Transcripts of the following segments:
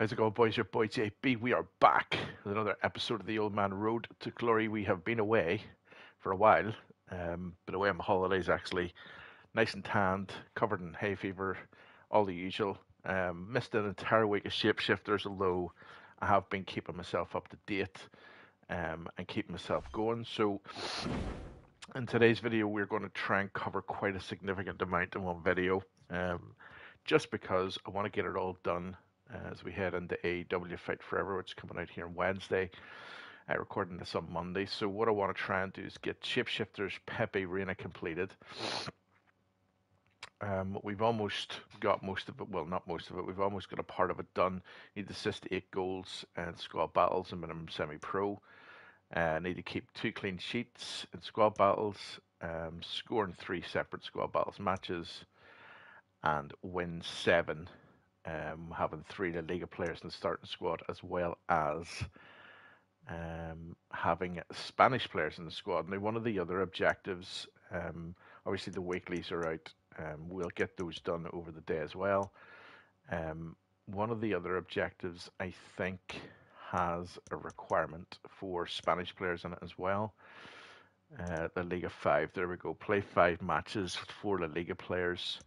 How's it going, boys? Your boy JB. We are back with another episode of the Old Man Road to Glory. We have been away for a while, been away on the holidays actually. Nice and tanned, covered in hay fever, all the usual. Missed an entire week of Shapeshifters, although I have been keeping myself up to date and keeping myself going. So in today's video, we're going to try and cover quite a significant amount in one video, just because I want to get it all done as we head into AEW Fight Forever, which is coming out here on Wednesday. Recording this on Monday. So what I want to try and do is get Shapeshifters Pepe Reina completed. We've almost got most of it, well, not most of it, we've almost got a part of it done. Need to assist 8 goals and squad battles and minimum semi-pro. Need to keep 2 clean sheets in squad battles, score in 3 separate squad battles matches, and win 7. Having 3 LaLiga players in the starting squad, as well as having Spanish players in the squad. Now, one of the other objectives, obviously the weeklies are out. We'll get those done over the day as well. One of the other objectives, I think, has a requirement for Spanish players in it as well. LaLiga 5, there we go. Play 5 matches with 4 LaLiga players.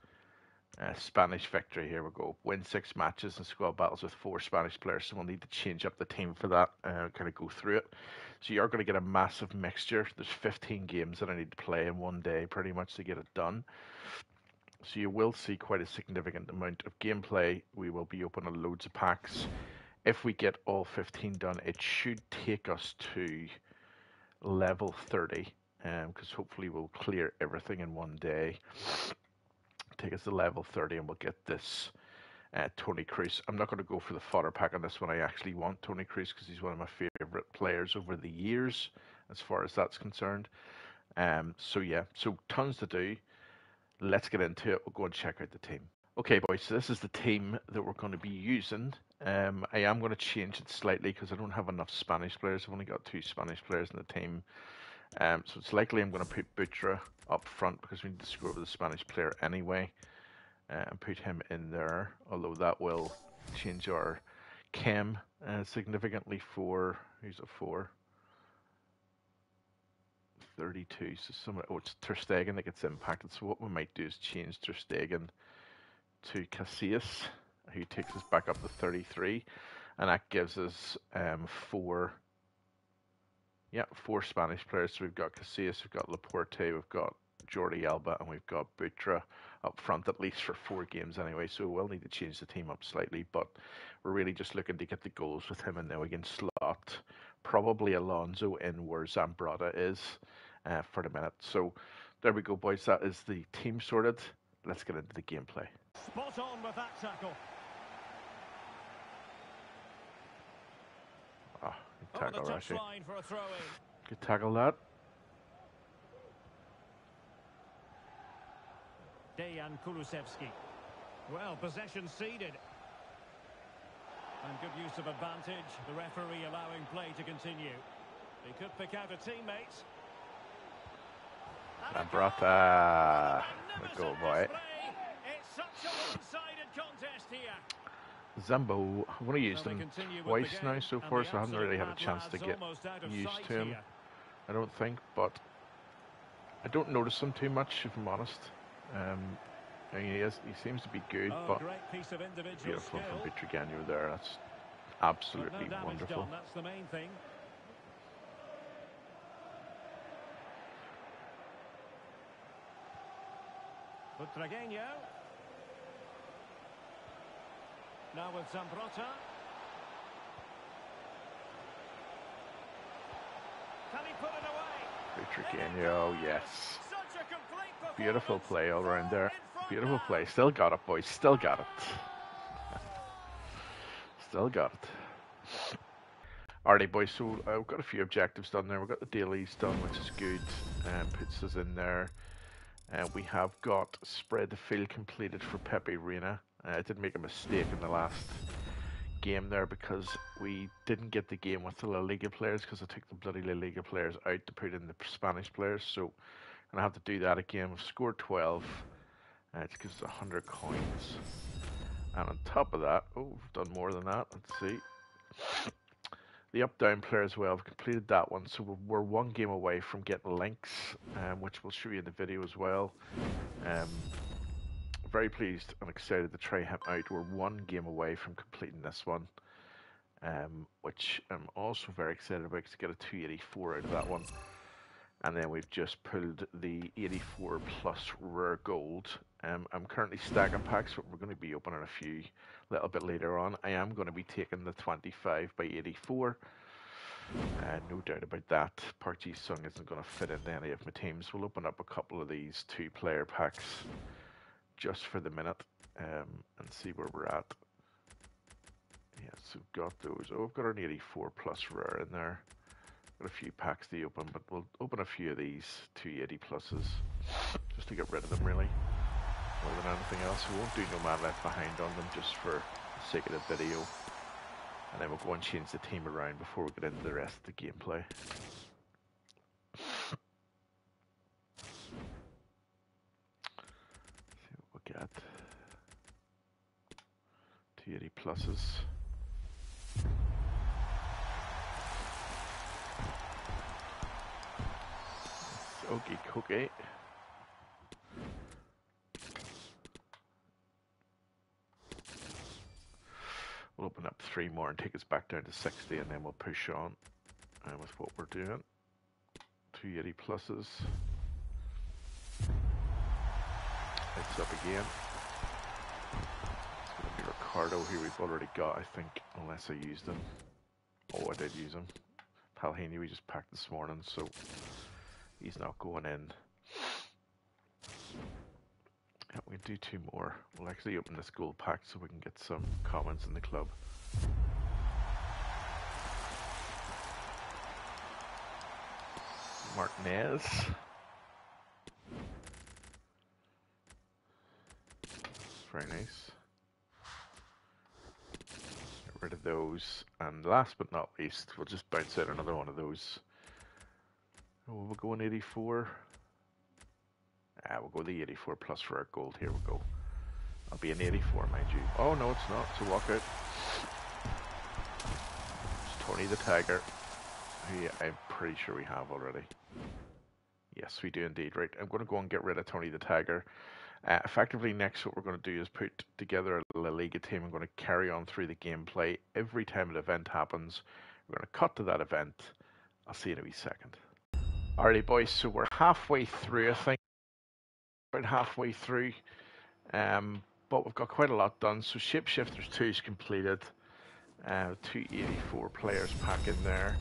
Spanish victory, here we go. Win 6 matches and squad battles with 4 Spanish players, so we'll need to change up the team for that and kind of go through it. So you're going to get a massive mixture. There's 15 games that I need to play in one day pretty much to get it done. So you will see quite a significant amount of gameplay. We will be opening loads of packs. If we get all 15 done, it should take us to level 30, because hopefully we'll clear everything in one day. Take us to level 30 and we'll get this Toni Kroos. I'm not going to go for the fodder pack on this one. I actually want Toni Kroos because he's one of my favourite players over the years as far as that's concerned. So yeah, so tons to do. Let's get into it. We'll go and check out the team. Okay, boys, so this is the team that we're going to be using. I am going to change it slightly because I don't have enough Spanish players. I've only got 2 Spanish players in the team. So it's likely I'm going to put Butra up front because we need to score over the Spanish player anyway, and put him in there, although that will change our chem significantly for, who's at 4? 32, so somewhere, oh, it's Ter Stegen that gets impacted, so what we might do is change Ter Stegen to Casillas, who takes us back up to 33, and that gives us 4... Yeah, 4 Spanish players. So we've got Casillas, we've got Laporte, we've got Jordi Alba, and we've got Butra up front, at least for 4 games anyway. So we'll need to change the team up slightly, but we're really just looking to get the goals with him, and then we can slot probably Alonso in where Zambrotta is for the minute. So there we go, boys. That is the team sorted. Let's get into the gameplay. Spot on with that tackle. Tackle, actually. Good tackle, that. Dejan Kulusevski. Well, possession ceded. And good use of advantage. The referee allowing play to continue. He could pick out a teammate. Zambrotta. The goal, boy. It's such a one-sided contest here. Zambo, I've only used him twice now so far, so I haven't really had a chance to get used to him, I don't think, but I don't notice him too much, if I'm honest. I mean, he seems to be good, but beautiful from Butragueño there, that's absolutely wonderful. That's the main thing. Butragueño. Now with Zambrotta. Can he put it away? Butragueño, yes. Beautiful play all around there. Beautiful play. Still got it, boys. Still got it. Still got it. Alrighty, boys. So we've got a few objectives done there. We've got the dailies done, which is good. Puts us in there. We have got spread the field completed for Pepe Reina. I did make a mistake in the last game there because we didn't get the game with the La Liga players because I took the bloody La Liga players out to put in the Spanish players. So I'm going to have to do that again. We've scored 12. It gives us 100 coins. And on top of that, oh, we've done more than that. Let's see. The up-down player as well. I've completed that one. So we're one game away from getting Lynx, which we'll show you in the video as well. Very pleased and excited to try him out. We're one game away from completing this one, which I'm also very excited about, to get a 284 out of that one. And then we've just pulled the 84 plus rare gold. I'm currently stacking packs, but we're going to be opening a few a little bit later on. I am going to be taking the 25 by 84. No doubt about that. Park Ji Sung isn't going to fit into any of my teams. We'll open up a couple of these two-player packs just for the minute and see where we're at. Yes, we've got those. Oh, I've got an 84 plus rare in there. Got a few packs to open, but we'll open a few of these 280 pluses just to get rid of them, really, more than anything else. We won't do No Man Left Behind on them just for the sake of the video, and then we'll go and change the team around before we get into the rest of the gameplay. See what we get. 280 pluses. Okie dokie. We'll open up three more and take us back down to 60, and then we'll push on with what we're doing. 280 pluses. It's up again. It's going to be Ricardo, who we've already got, I think, unless I used him. Oh, I did use him. Palhinha we just packed this morning, so he's not going in. Yeah, we do two more. We'll actually open this gold pack so we can get some comments in the club. Martinez. Very nice. Get rid of those. And last but not least, we'll just bounce out another one of those. Oh, we'll go in 84. Ah, we'll go the 84 plus for our gold. Here we go. I'll be an 84, mind you. Oh, no, it's not. So walk out. It's Tony the Tiger, who I'm pretty sure we have already. Yes, we do indeed. Right, I'm going to go and get rid of Tony the Tiger. Effectively, next what we're going to do is put together a LaLiga team. I'm going to carry on through the gameplay. Every time an event happens, we're going to cut to that event. I'll see you in a wee second. Alrighty, boys, so we're halfway through, I think. About halfway through. But we've got quite a lot done. So Shapeshifters 2 is completed. 284 players pack in there.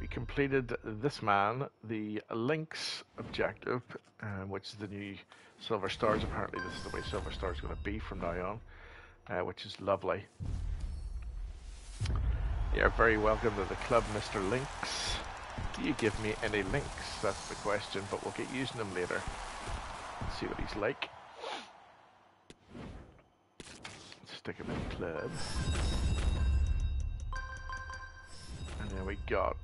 We completed this man, the Lynx objective, which is the new Silver Stars. Apparently this is the way Silver Stars is going to be from now on, which is lovely. You're very welcome to the club, Mr. Lynx. Do you give me any links? That's the question, but we'll get using them later. Let's see what he's like. Stick him in the club. And there we got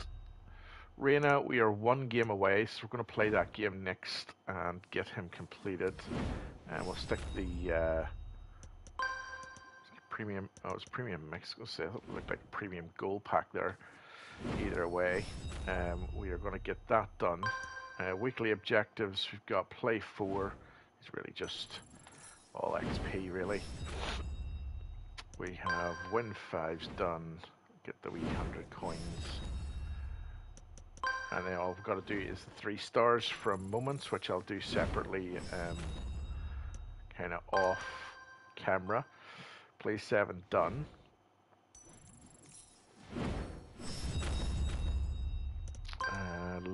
Reina. We are one game away, so we're going to play that game next and get him completed. And we'll stick the premium. Oh, it's premium Mexico sale. It looked like a premium gold pack there. Either way, we are going to get that done. Weekly objectives, we've got play 4. It's really just all XP, really. We have win 5's done. Get the wee 100 coins. And then all we've got to do is the 3 stars from moments, which I'll do separately, kind of off camera. Play 7 done.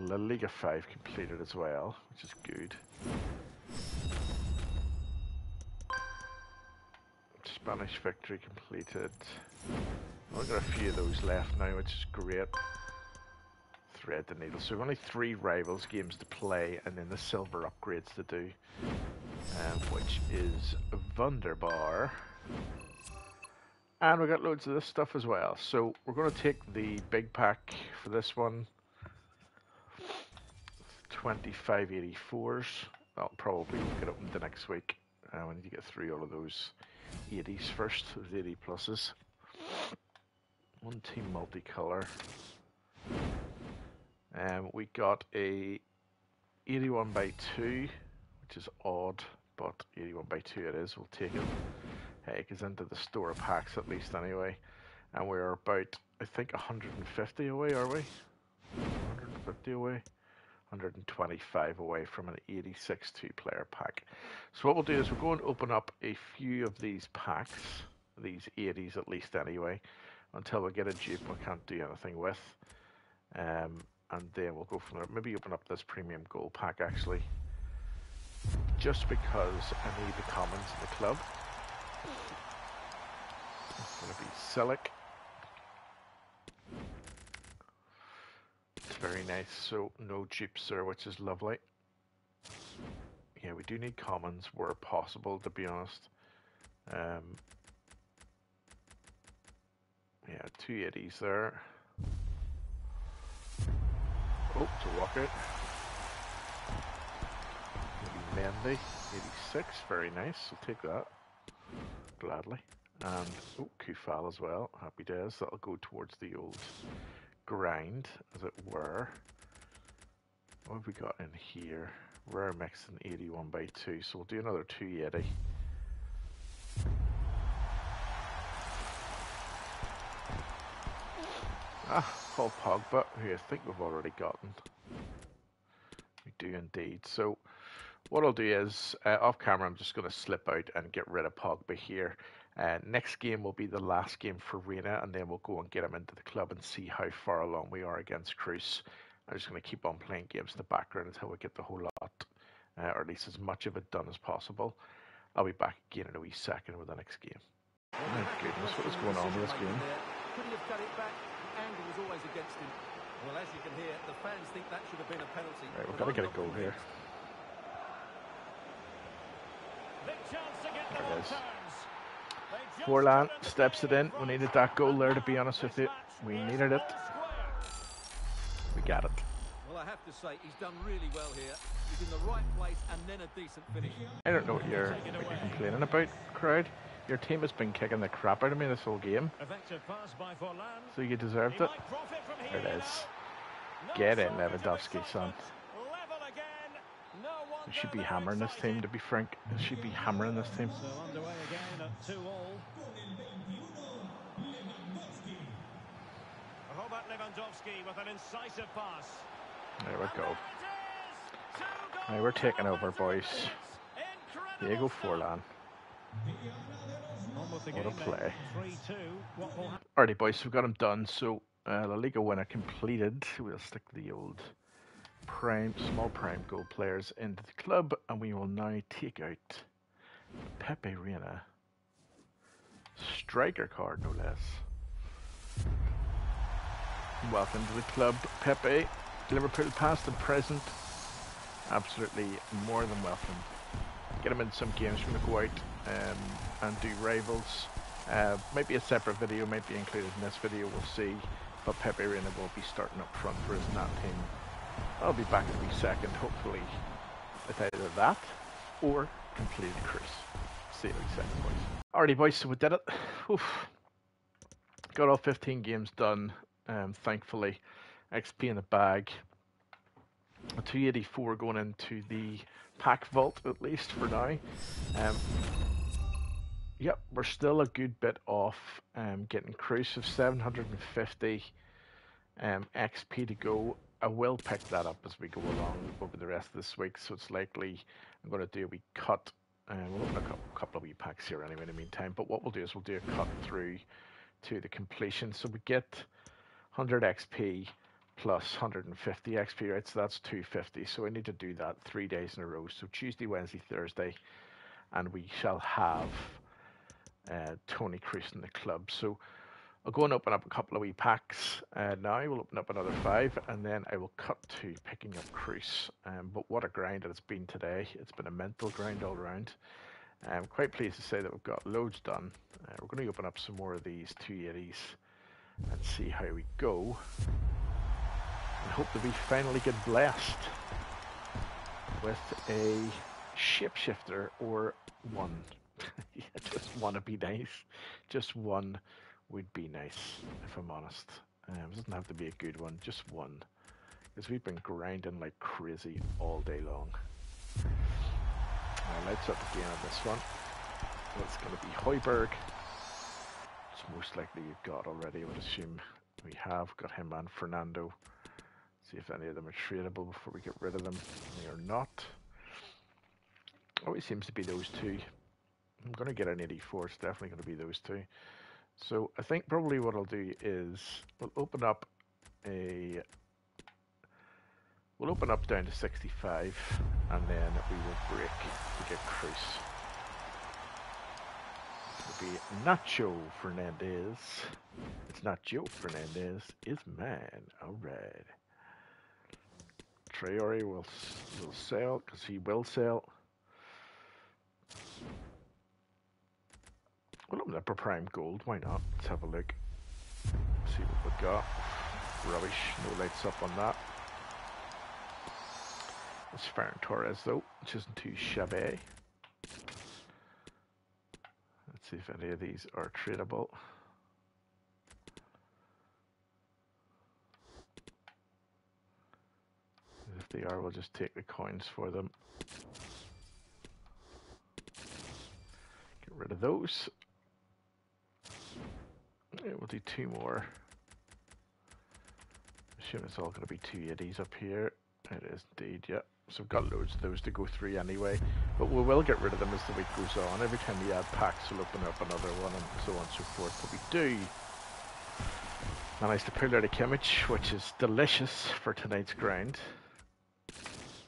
LaLiga 5 completed as well, which is good. Spanish victory completed. We've got a few of those left now, which is great. Thread the needle. So we've only 3 rivals games to play, and then the silver upgrades to do, which is wunderbar. And we've got loads of this stuff as well. So we're going to take the big pack for this one. 2584s. I'll probably get up the next week. We need to get through all of those 80s first, with 80 pluses. One team multicolor. We got a 81 by 2, which is odd, but 81 by 2 it is. We'll take it. Hey, it goes into the store packs at least anyway. And we are about, I think, 150 away, are we? 150 away. 125 away from an 86 two-player pack. So what we'll do is we'll go and open up a few of these packs, these 80s at least anyway, until we get a dupe we can't do anything with. And then we'll go from there. Maybe open up this premium gold pack actually, just because I need the commons in the club. It's going to be Selic. Very nice, so no dupes there, which is lovely. Yeah, we do need commons where possible, to be honest. Yeah, 280s there. Oh, to walkout. Maybe Mendy, 86, very nice, I'll take that, gladly. And, oh, Kufal as well, happy days, that'll go towards the old grind, as it were. What have we got in here? Rare mix in 81 by 2, so we'll do another 280. Ah, Paul Pogba, who I think we've already gotten. We do indeed. So what I'll do is, off camera, I'm just going to slip out and get rid of Pogba here. Next game will be the last game for Reina, and then we'll go and get him into the club and see how far along we are against Kroos. I'm just going to keep on playing games in the background until we get the whole lot, or at least as much of it done as possible. I'll be back again in a wee second with the next game. Oh my goodness, what is going on in this game? Couldn't have got it back. Angle was always against him. Well, as you can hear, the fans think that should have been a penalty. Right, we've got to get a goal here. There it is. Forlan steps it in. We needed that goal there, to be honest with you. We needed it. We got it. Well, I have to say, he's done really well here. He's in the right place and then a decent finish. I don't know what you're complaining about, crowd. Your team has been kicking the crap out of me this whole game. So you deserved it. There it is. Get in, Lewandowski, son. They should be hammering this team, to be frank. They should be hammering this team. So underway again at 2-2. Robert Lewandowski with an incisive pass. There we go. Now we're taking over, boys. Diego Forlan. What a play. Alrighty, boys, we've got him done. So LaLiga winner completed. We'll stick to the old prime, small prime goal players into the club, and we will now take out Pepe Reina, striker card no less. Welcome to the club, Pepe. Liverpool past and present, absolutely more than welcome. Get him in some games. We're going to go out and do rivals. Maybe a separate video, might be included in this video, we'll see. But Pepe Reina will be starting up front for his NAT team. I'll be back in a second, hopefully, with either that or completed Kroos. See you in a second, boys. Alrighty, boys, so we did it. Oof. Got all 15 games done, thankfully. XP in the bag. A 284 going into the pack vault, at least for now. Yep, we're still a good bit off getting Kroos of 750 XP to go. I will pick that up as we go along over the rest of this week, so it's likely I'm going to do a wee cut, we'll open a couple of wee packs here anyway in the meantime, but what we'll do is we'll do a cut through to the completion, so we get 100 XP plus 150 XP, right, so that's 250, so I need to do that 3 days in a row, so Tuesday, Wednesday, Thursday, and we shall have Toni Kroos in the club, so I'll go and open up a couple of wee packs now. We'll open up another 5, and then I will cut to picking up Kroos. But what a grind it's been today. It's been a mental grind all around. I'm quite pleased to say that we've got loads done. We're going to open up some more of these 280s and see how we go. And hope that we finally get blessed with a Shapeshifter or one. Yeah, just one would be nice. Just one would be nice, if I'm honest. It doesn't have to be a good one, just one. Because we've been grinding like crazy all day long. Now, let's up the game on this one. So it's going to be Hoiberg. It's most likely you've got already, I would assume. We have got him and Fernando. See if any of them are tradable before we get rid of them. They are not. Always seems to be those two. I'm going to get an 84. It's definitely going to be those two. So I think probably what I'll do is we'll open up down to 65, and then we will break to get Kroos. It'll be Nacho Fernandez. It's Nacho Fernandez is mine. All right. Traore will sell because he will sell. We'll open up a prime gold, why not? Let's have a look. See what we got. Rubbish, no lights up on that. It's Ferran Torres though, which isn't too shabby. Let's see if any of these are tradable. If they are, we'll just take the coins for them. Get rid of those. Yeah, we'll do two more. I assume it's all going to be 280s up here. It is indeed, yeah. So we've got loads of those to go through anyway. But we will get rid of them as the week goes on. Every time we add packs, we'll open up another one and so on and so forth. But we do manage to pull out a Kimmich, which is delicious for tonight's grind.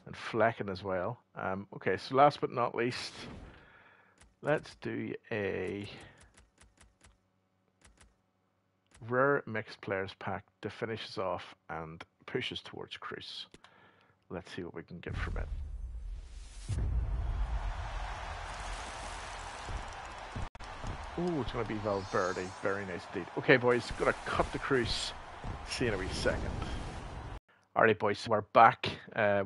And Flecken as well. Okay, so last but not least, let's do a rare mixed players pack to finish us off and push us towards Kroos. Let's see what we can get from it. Oh, it's going to be Valverde. Very nice indeed. Okay, boys, going to cut the Kroos. See you in a wee second. Alright, boys, so we're back.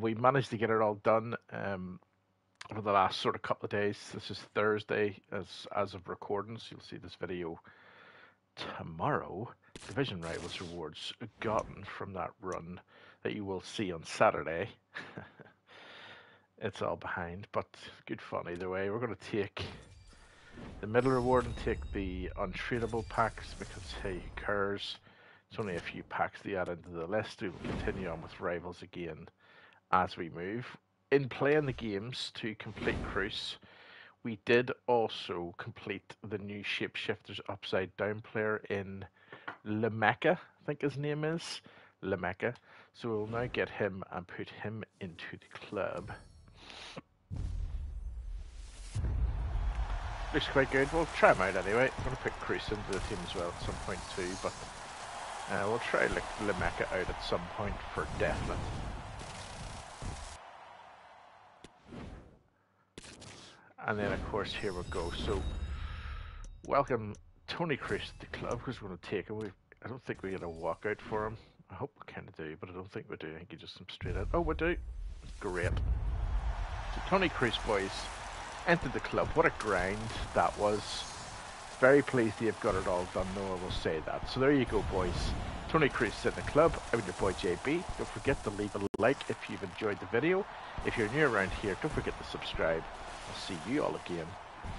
We managed to get it all done. Over the last sort of couple of days. This is Thursday as of recording, so you'll see this video tomorrow. Division Rivals rewards gotten from that run that you will see on Saturday. It's all behind, but good fun either way. We're going to take the middle reward and take the untradeable packs because, hey, who cares? It's only a few packs to add into the list. We will continue on with Rivals again as we move. In playing the games to complete Kroos, we did also complete the new Shapeshifters upside down player in Lamela, I think his name is. Lamela. So we'll now get him and put him into the club. Looks quite good. We'll try him out anyway. I'm going to put Kroos into the team as well at some point too, but we'll try Lamela out at some point for definite. And then, of course, here we go. So, welcome Toni Kroos to the club, because we're going to take him. I don't think we get a walkout for him. I hope we kind of do, but I don't think we do. I think he just comes straight out. Oh, we do. Great. So, Toni Kroos, boys, entered the club. What a grind that was. Very pleased you've got it all done, though, I will say that. So, there you go, boys. Toni Kroos in the club. I'm your boy JB. Don't forget to leave a like if you've enjoyed the video. If you're new around here, don't forget to subscribe. I'll see you all again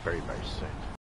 very, very soon.